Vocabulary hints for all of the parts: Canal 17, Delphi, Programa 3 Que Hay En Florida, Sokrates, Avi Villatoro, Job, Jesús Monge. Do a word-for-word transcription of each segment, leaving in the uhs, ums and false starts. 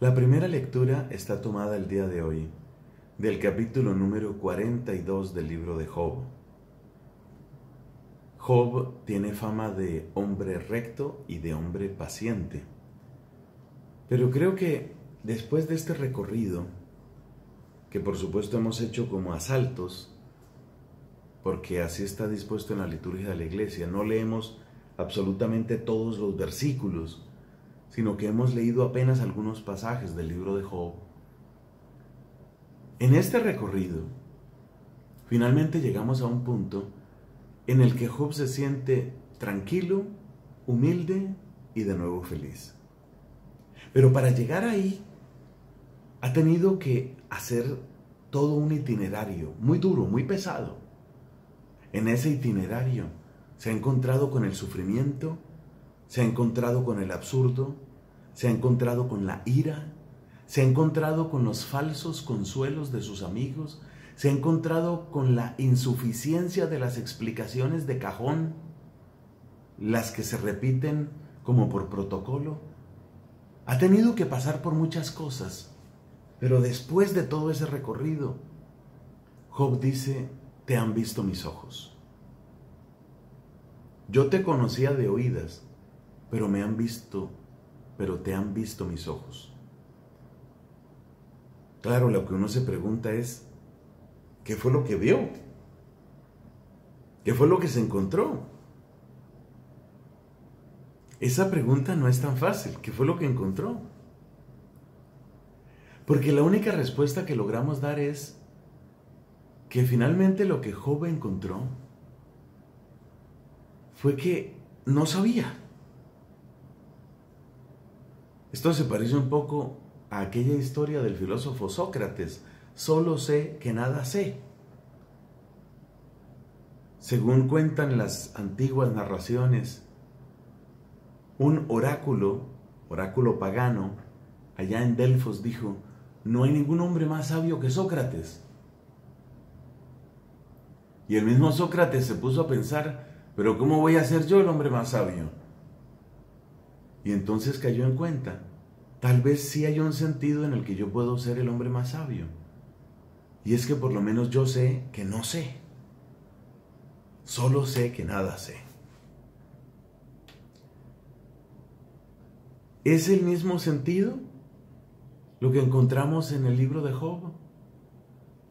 La primera lectura está tomada el día de hoy, del capítulo número cuarenta y dos del libro de Job. Job tiene fama de hombre recto y de hombre paciente. Pero creo que después de este recorrido, que por supuesto hemos hecho como a saltos, porque así está dispuesto en la liturgia de la iglesia, no leemos absolutamente todos los versículos, sino que hemos leído apenas algunos pasajes del libro de Job. En este recorrido, finalmente llegamos a un punto en el que Job se siente tranquilo, humilde y de nuevo feliz. Pero para llegar ahí, ha tenido que hacer todo un itinerario muy duro, muy pesado. En ese itinerario se ha encontrado con el sufrimiento, se ha encontrado con el absurdo, se ha encontrado con la ira, se ha encontrado con los falsos consuelos de sus amigos, se ha encontrado con la insuficiencia de las explicaciones de cajón, las que se repiten como por protocolo. Ha tenido que pasar por muchas cosas, pero después de todo ese recorrido, Job dice: te han visto mis ojos. Yo te conocía de oídas, pero me han visto, pero te han visto mis ojos. Claro, lo que uno se pregunta es, ¿qué fue lo que vio? ¿Qué fue lo que se encontró? Esa pregunta no es tan fácil. ¿Qué fue lo que encontró? Porque la única respuesta que logramos dar es que finalmente lo que Job encontró fue que no sabía. Esto se parece un poco a aquella historia del filósofo Sócrates: solo sé que nada sé. Según cuentan las antiguas narraciones, un oráculo, oráculo pagano, allá en Delfos dijo: no hay ningún hombre más sabio que Sócrates. Y el mismo Sócrates se puso a pensar: pero ¿cómo voy a ser yo el hombre más sabio? Y entonces cayó en cuenta: tal vez sí hay un sentido en el que yo puedo ser el hombre más sabio. Y es que por lo menos yo sé que no sé. Solo sé que nada sé. ¿Es el mismo sentido lo que encontramos en el libro de Job?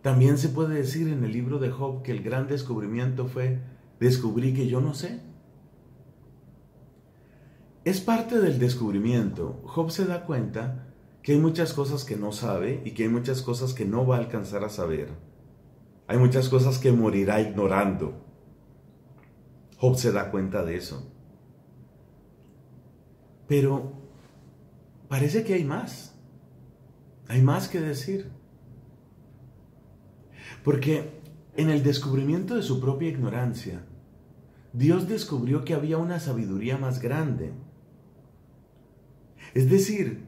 También se puede decir en el libro de Job que el gran descubrimiento fue: descubrí que yo no sé. Es parte del descubrimiento. Job se da cuenta que hay muchas cosas que no sabe y que hay muchas cosas que no va a alcanzar a saber. Hay muchas cosas que morirá ignorando. Job se da cuenta de eso. Pero parece que hay más. Hay más que decir. Porque en el descubrimiento de su propia ignorancia, Dios descubrió que había una sabiduría más grande. Es decir,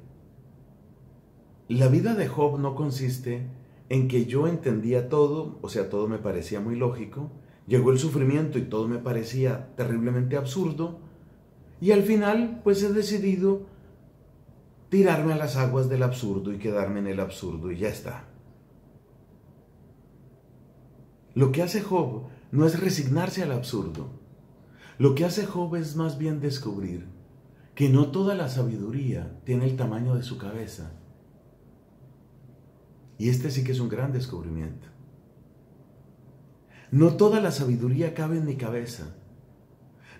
la vida de Job no consiste en que yo entendía todo, o sea, todo me parecía muy lógico, llegó el sufrimiento y todo me parecía terriblemente absurdo, y al final, pues he decidido tirarme a las aguas del absurdo y quedarme en el absurdo y ya está. Lo que hace Job no es resignarse al absurdo. Lo que hace Job es más bien descubrir que no toda la sabiduría tiene el tamaño de su cabeza. Y este sí que es un gran descubrimiento. No toda la sabiduría cabe en mi cabeza.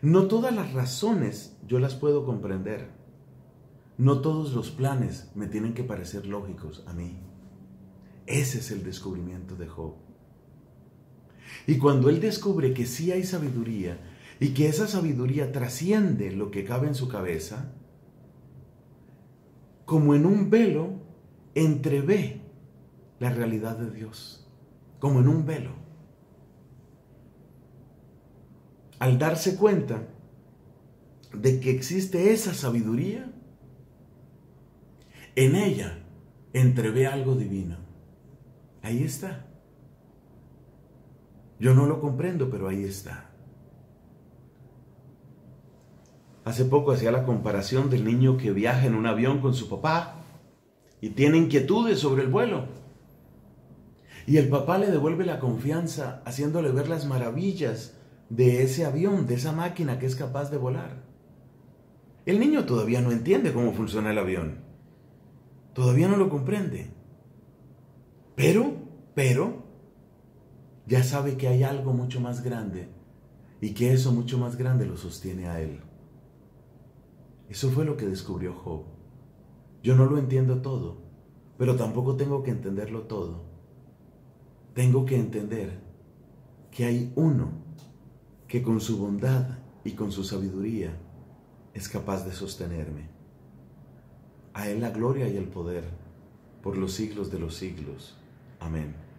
No todas las razones yo las puedo comprender. No todos los planes me tienen que parecer lógicos a mí. Ese es el descubrimiento de Job. Y cuando él descubre que sí hay sabiduría y que esa sabiduría trasciende lo que cabe en su cabeza, como en un velo, entrevé la realidad de Dios, como en un velo. Al darse cuenta de que existe esa sabiduría, en ella entrevé algo divino. Ahí está. Yo no lo comprendo, pero ahí está. Hace poco hacía la comparación del niño que viaja en un avión con su papá y tiene inquietudes sobre el vuelo. Y el papá le devuelve la confianza haciéndole ver las maravillas de ese avión, de esa máquina que es capaz de volar. El niño todavía no entiende cómo funciona el avión. Todavía no lo comprende. Pero, pero, ya sabe que hay algo mucho más grande y que eso mucho más grande lo sostiene a él. Eso fue lo que descubrió Job. Yo no lo entiendo todo, pero tampoco tengo que entenderlo todo. Tengo que entender que hay uno que con su bondad y con su sabiduría es capaz de sostenerme. A él la gloria y el poder por los siglos de los siglos. Amén.